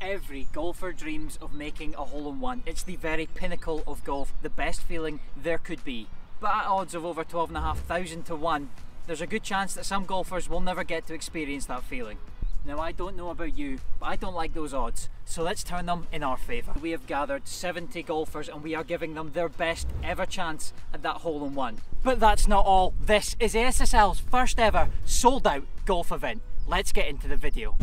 every golfer dreams of making a hole-in-one. It's the very pinnacle of golf, the best feeling there could be. But at odds of over 12,500 to 1, there's a good chance that some golfers will never get to experience that feeling. Now, I don't know about you, but I don't like those odds, so let's turn them in our favour. We have gathered 70 golfers and we are giving them their best ever chance at that hole-in-one. But that's not all. This is ASSL's first ever sold-out golf event. Let's get into the video.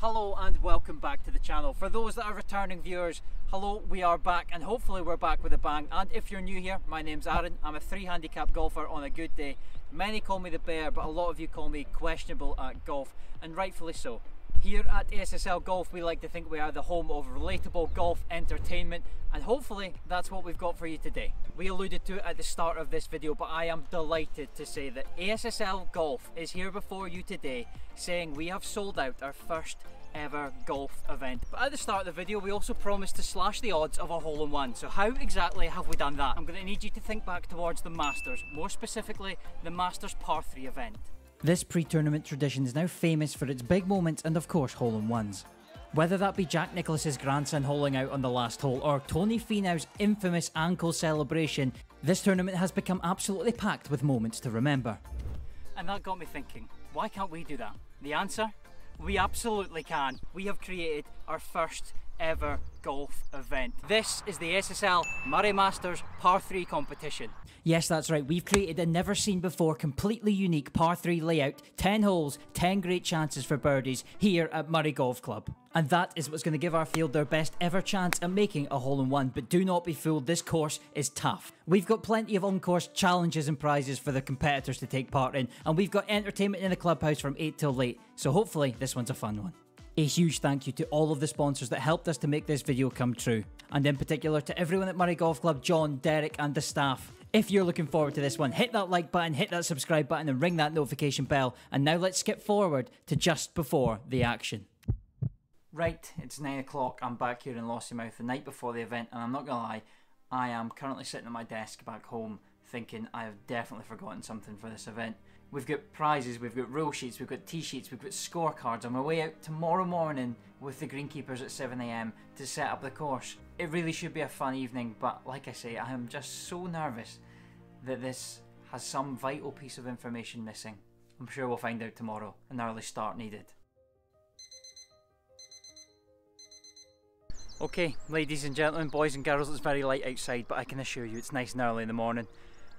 Hello and welcome back to the channel. For those that are returning viewers, hello, we are back and hopefully we're back with a bang. And if you're new here, my name's Aaron. I'm a 3 handicap golfer on a good day. Many call me the bear, but a lot of you call me questionable at golf, and rightfully so. Here at ASSL Golf, we like to think we are the home of relatable golf entertainment, and hopefully that's what we've got for you today. We alluded to it at the start of this video, but I am delighted to say that ASSL Golf is here before you today saying we have sold out our first ever golf event. But at the start of the video we also promised to slash the odds of a hole-in-one. So how exactly have we done that? I'm going to need you to think back towards the Masters, more specifically the Masters Par 3 event. This pre-tournament tradition is now famous for its big moments and of course hole-in-ones. Whether that be Jack Nicklaus's grandson holing out on the last hole or Tony Finau's infamous ankle celebration, this tournament has become absolutely packed with moments to remember. And that got me thinking, why can't we do that? The answer? We absolutely can. We have created our first ever golf event. This is the ASSL Moray Masters Par 3 competition. Yes, that's right. We've created a never seen before completely unique Par 3 layout, 10 holes, 10 great chances for birdies here at Moray Golf Club. And that is what's going to give our field their best ever chance at making a hole-in-one. But do not be fooled, this course is tough. We've got plenty of on-course challenges and prizes for the competitors to take part in, and we've got entertainment in the clubhouse from 8 till late, so hopefully this one's a fun one. A huge thank you to all of the sponsors that helped us to make this video come true, and in particular to everyone at Moray Golf Club, John, Derek and the staff. If you're looking forward to this one, hit that like button, hit that subscribe button and ring that notification bell. And now let's skip forward to just before the action. Right, it's 9 o'clock, I'm back here in Lossiemouth the night before the event, and I'm not gonna lie, I am currently sitting at my desk back home thinking I have definitely forgotten something for this event. We've got prizes, we've got rule sheets, we've got tee sheets, we've got scorecards. I'm away out tomorrow morning with the greenkeepers at 7 AM to set up the course. It really should be a fun evening, but like I say, I am just so nervous that this has some vital piece of information missing. I'm sure we'll find out tomorrow. An early start needed. Okay, ladies and gentlemen, boys and girls, it's very light outside, but I can assure you it's nice and early in the morning.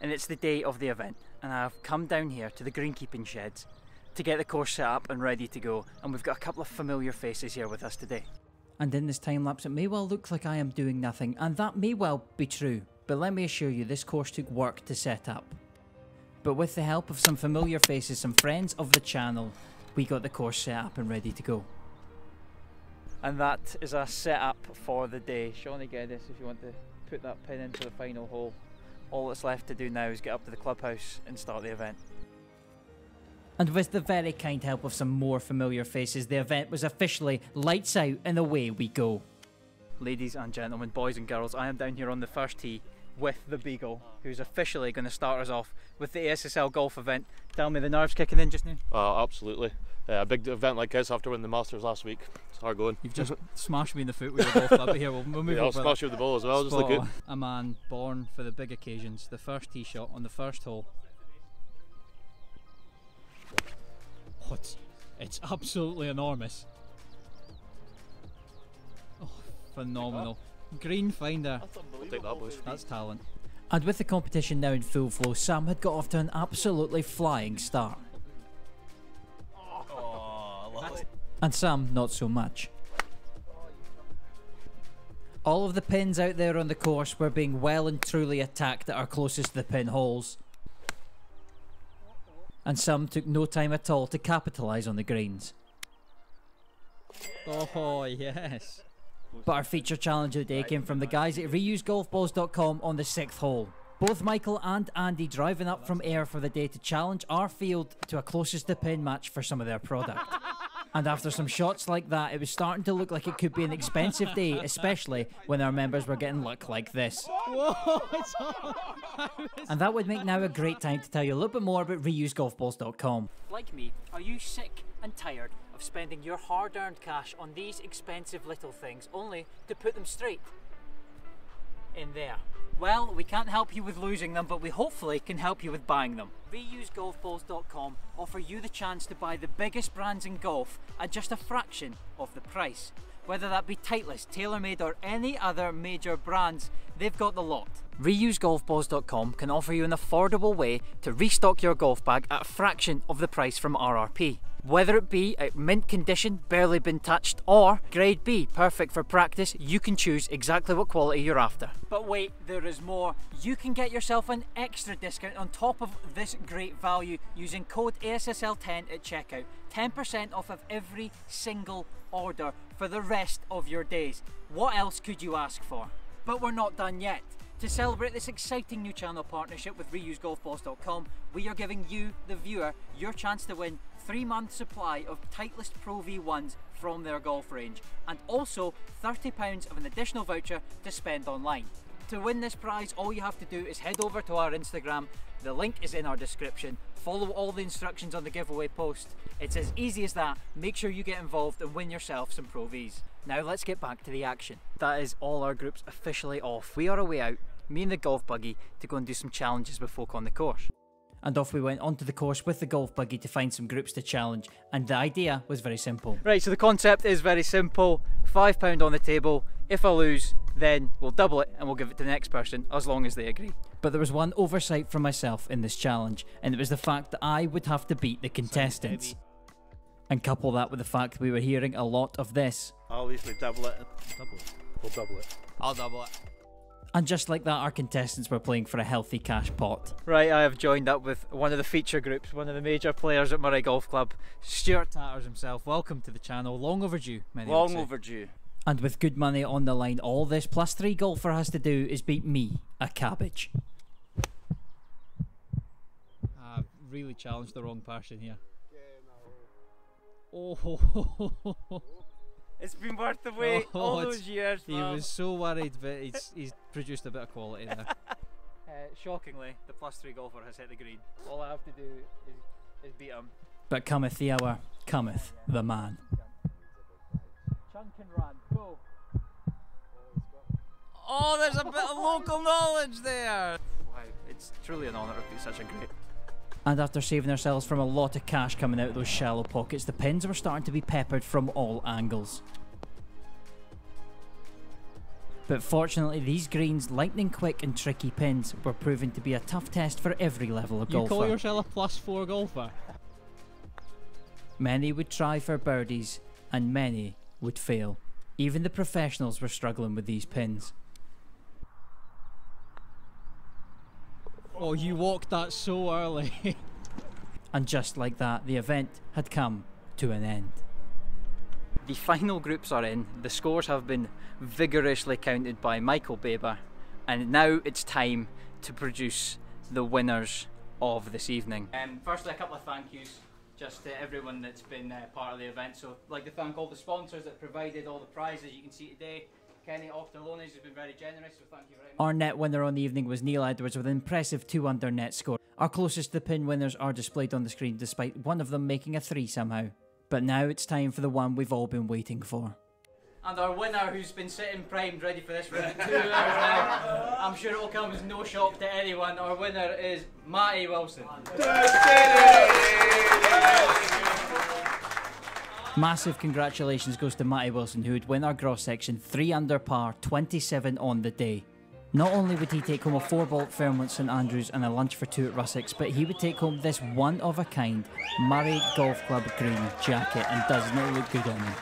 And it's the day of the event, and I've come down here to the greenkeeping sheds to get the course set up and ready to go, and we've got a couple of familiar faces here with us today. And in this time lapse it may well look like I am doing nothing, and that may well be true, but let me assure you this course took work to set up. But with the help of some familiar faces, some friends of the channel, we got the course set up and ready to go. And that is our setup for the day. Shaunie Geddes, if you want to put that pin into the final hole. All that's left to do now is get up to the clubhouse and start the event. And with the very kind help of some more familiar faces, the event was officially lights out and away we go. Ladies and gentlemen, boys and girls, I am down here on the first tee with the Beagle, who's officially going to start us off with the ASSL Golf event. Tell me, the nerves kicking in just now? Absolutely. A big event like this after winning the Masters last week. It's hard going. You've just smashed me in the foot with your golf club, but here we'll move on. I'll smash you with the ball as well, just like it. A man born for the big occasions. The first tee shot on the first hole. Oh, it's absolutely enormous. Oh, phenomenal. Green finder. That's unbelievable. I'll take that, boys. That's talent. And with the competition now in full flow, Sam had got off to an absolutely flying start. And some not so much. All of the pins out there on the course were being well and truly attacked at our closest to the pin holes. And some took no time at all to capitalise on the greens. Oh yes. But our feature challenge of the day came from the guys at ReuseGolfballs.com on the 6th hole. Both Michael and Andy driving up from Ayr for the day to challenge our field to a closest to pin match for some of their product. And after some shots like that, it was starting to look like it could be an expensive day, especially when our members were getting luck like this. Whoa, it's on. And that would make now a great time to tell you a little bit more about ReuseGolfballs.com. Like me, are you sick and tired of spending your hard-earned cash on these expensive little things only to put them straight in there? Well, we can't help you with losing them, but we hopefully can help you with buying them. ReuseGolfballs.com offer you the chance to buy the biggest brands in golf at just a fraction of the price. Whether that be Titleist, TaylorMade or any other major brands, they've got the lot. ReuseGolfballs.com can offer you an affordable way to restock your golf bag at a fraction of the price from RRP. Whether it be at mint condition, barely been touched, or grade B, perfect for practice, you can choose exactly what quality you're after. But wait, there is more. You can get yourself an extra discount on top of this great value using code ASSL10 at checkout. 10% off of every single order for the rest of your days. What else could you ask for? But we're not done yet. To celebrate this exciting new channel partnership with ReuseGolfballs.com, we are giving you, the viewer, your chance to win 3-month supply of Titleist Pro V1s from their golf range, and also £30 of an additional voucher to spend online. To win this prize, all you have to do is head over to our Instagram. The link is in our description. Follow all the instructions on the giveaway post. It's as easy as that. Make sure you get involved and win yourself some Pro Vs. Now let's get back to the action. That is all our groups officially off. We are away out, me and the golf buggy, to go and do some challenges with folk on the course. And off we went onto the course with the golf buggy to find some groups to challenge. And the idea was very simple. Right, so the concept is very simple. £5 on the table. If I lose, then we'll double it and we'll give it to the next person, as long as they agree. But there was one oversight from myself in this challenge, and it was the fact that I would have to beat the contestants. And couple that with the fact that we were hearing a lot of this. I'll easily double it. Double it. We'll double it. I'll double it. And just like that, our contestants were playing for a healthy cash pot. Right, I have joined up with one of the feature groups, one of the major players at Moray Golf Club, Stuart Tatters himself. Welcome to the channel. Long overdue, many would say. Long overdue. And with good money on the line, all this plus 3 golfer has to do is beat me, a cabbage. I really challenged the wrong person here. Oh, it's been worth the wait all those years. He was so worried, but he's produced a bit of quality there. Shockingly, the plus 3 golfer has hit the green. All I have to do is beat him. But cometh the hour, cometh the man. Chunk and run. Go. Oh, there's a bit of local knowledge there. Wow, it's truly an honour to be such a great. And after saving ourselves from a lot of cash coming out of those shallow pockets, the pins were starting to be peppered from all angles. But fortunately, these greens, lightning quick and tricky pins, were proving to be a tough test for every level of golfer. You call yourself a plus 4 golfer? Many would try for birdies, and many would fail. Even the professionals were struggling with these pins. Oh, you walked that so early. And just like that, the event had come to an end. The final groups are in. The scores have been vigorously counted by Michael Baber, and now it's time to produce the winners of this evening. Firstly, a couple of thank yous. Just to everyone that's been part of the event. So I'd like to thank all the sponsors that provided all the prizes you can see today. Kenny Oftaloni's has been very generous, so thank you very much. Our net winner on the evening was Neil Edwards with an impressive 2-under net score. Our closest to the pin winners are displayed on the screen, despite one of them making a 3 somehow. But now it's time for the one we've all been waiting for. And our winner, who's been sitting primed ready for this for 2 hours now, I'm sure it'll come as no shock to anyone. Our winner is Matty Wilson. Massive congratulations goes to Matty Wilson, who would win our gross section 3-under par, 27 on the day. Not only would he take home a 4-ball at Fairmont St Andrews and a lunch for 2 at Russick's, but he would take home this one-of-a-kind Moray Golf Club green jacket, and does not look good on him.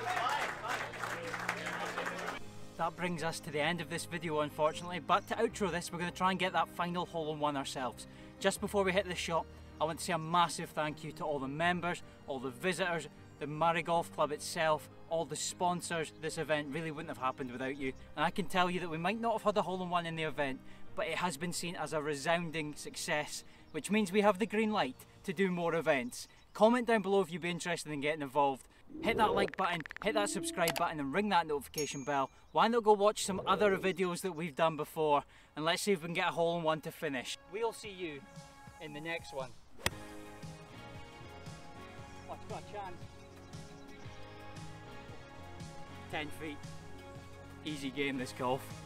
That brings us to the end of this video, unfortunately, but to outro this, we're going to try and get that final hole-in-one ourselves. Just before we hit the shop, I want to say a massive thank you to all the members, all the visitors, the Moray Golf Club itself, all the sponsors. This event really wouldn't have happened without you, and I can tell you that we might not have had a hole-in-one in the event, but it has been seen as a resounding success, which means we have the green light to do more events. Comment down below if you'd be interested in getting involved. hit that like button, hit that subscribe button and ring that notification bell. Why not go watch some other videos that we've done before and let's see if we can get a hole in one to finish. We'll see you in the next one. Oh, it's got a chance. 10 feet. Easy game, this golf.